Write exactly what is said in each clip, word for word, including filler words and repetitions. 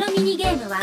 このミニゲームは Wii。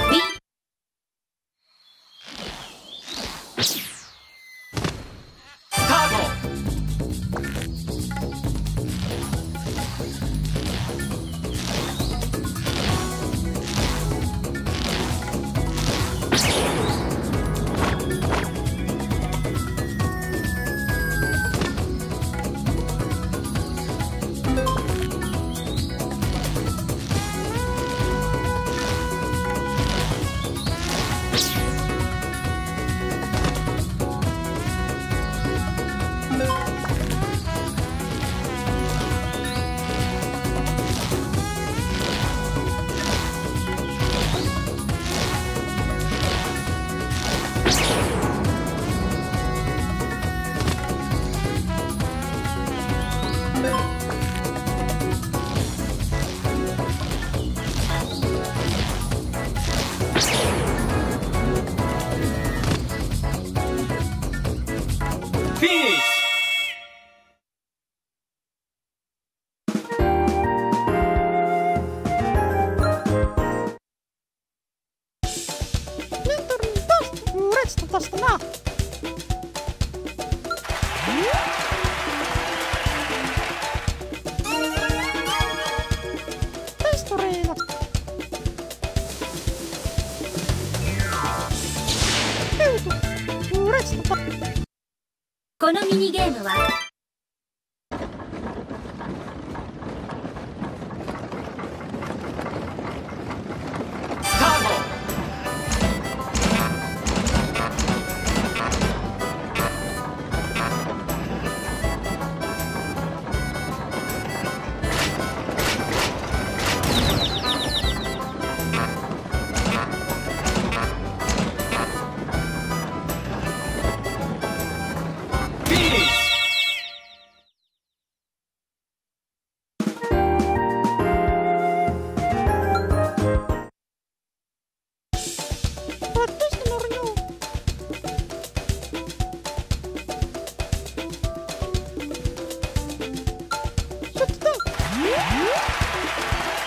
このミニゲームはスタート。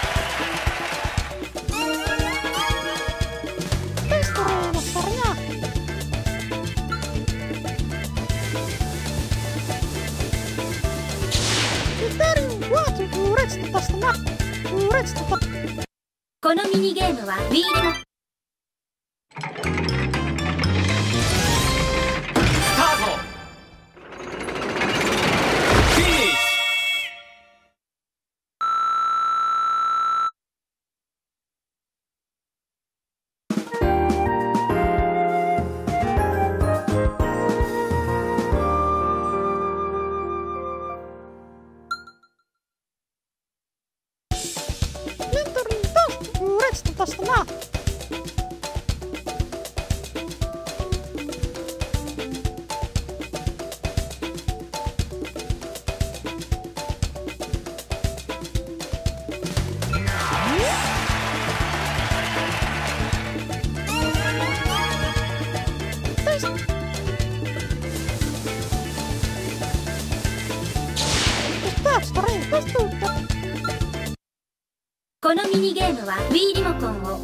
このミニゲームは Wii。このミニゲームは Wii リモコンをよ。このミニゲームは Wii リモコンを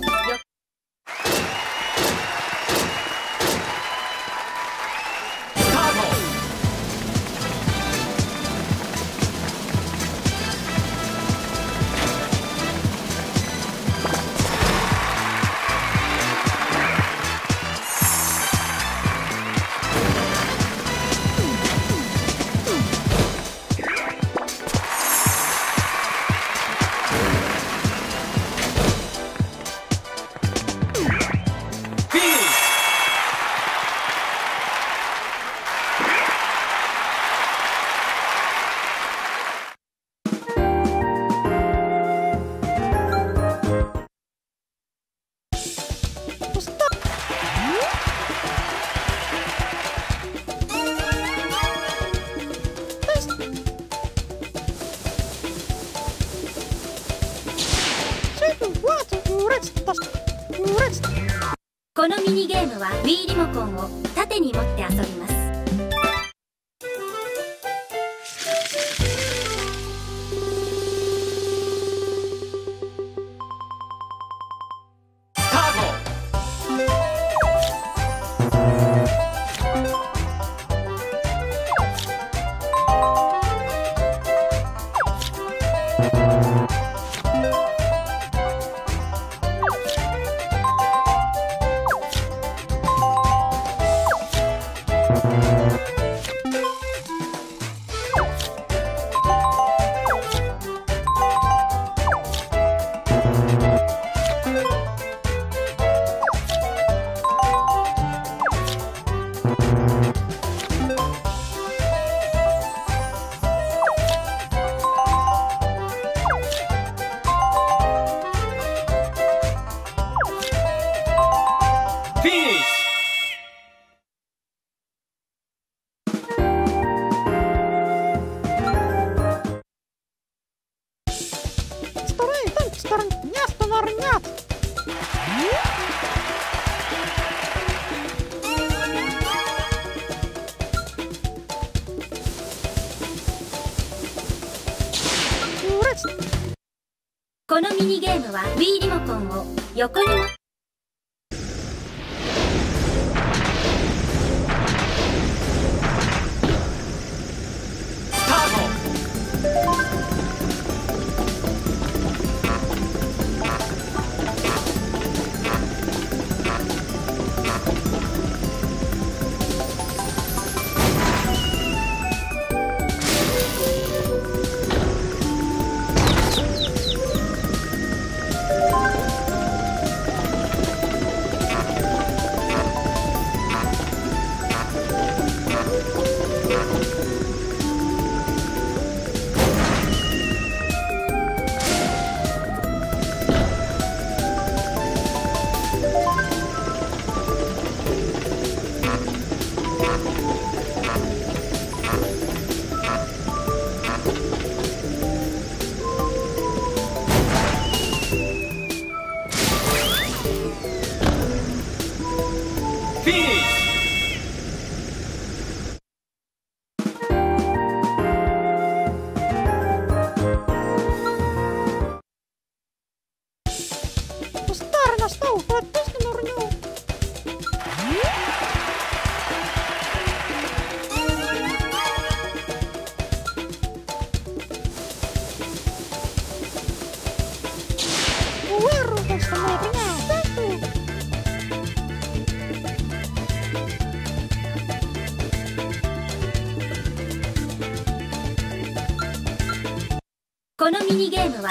縦に持って遊びます。このミニゲームは Wii リモコンを横に。スタート。 このミニゲームはWii。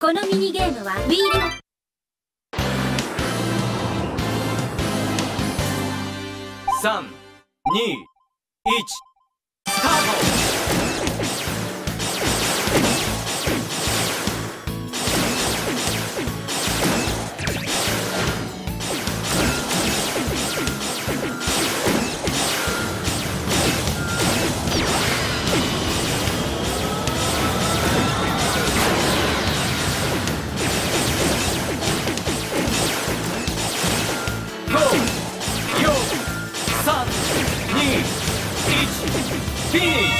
このミニゲームはWiiリモコン。 さん、に、いち、スタート。 Finish!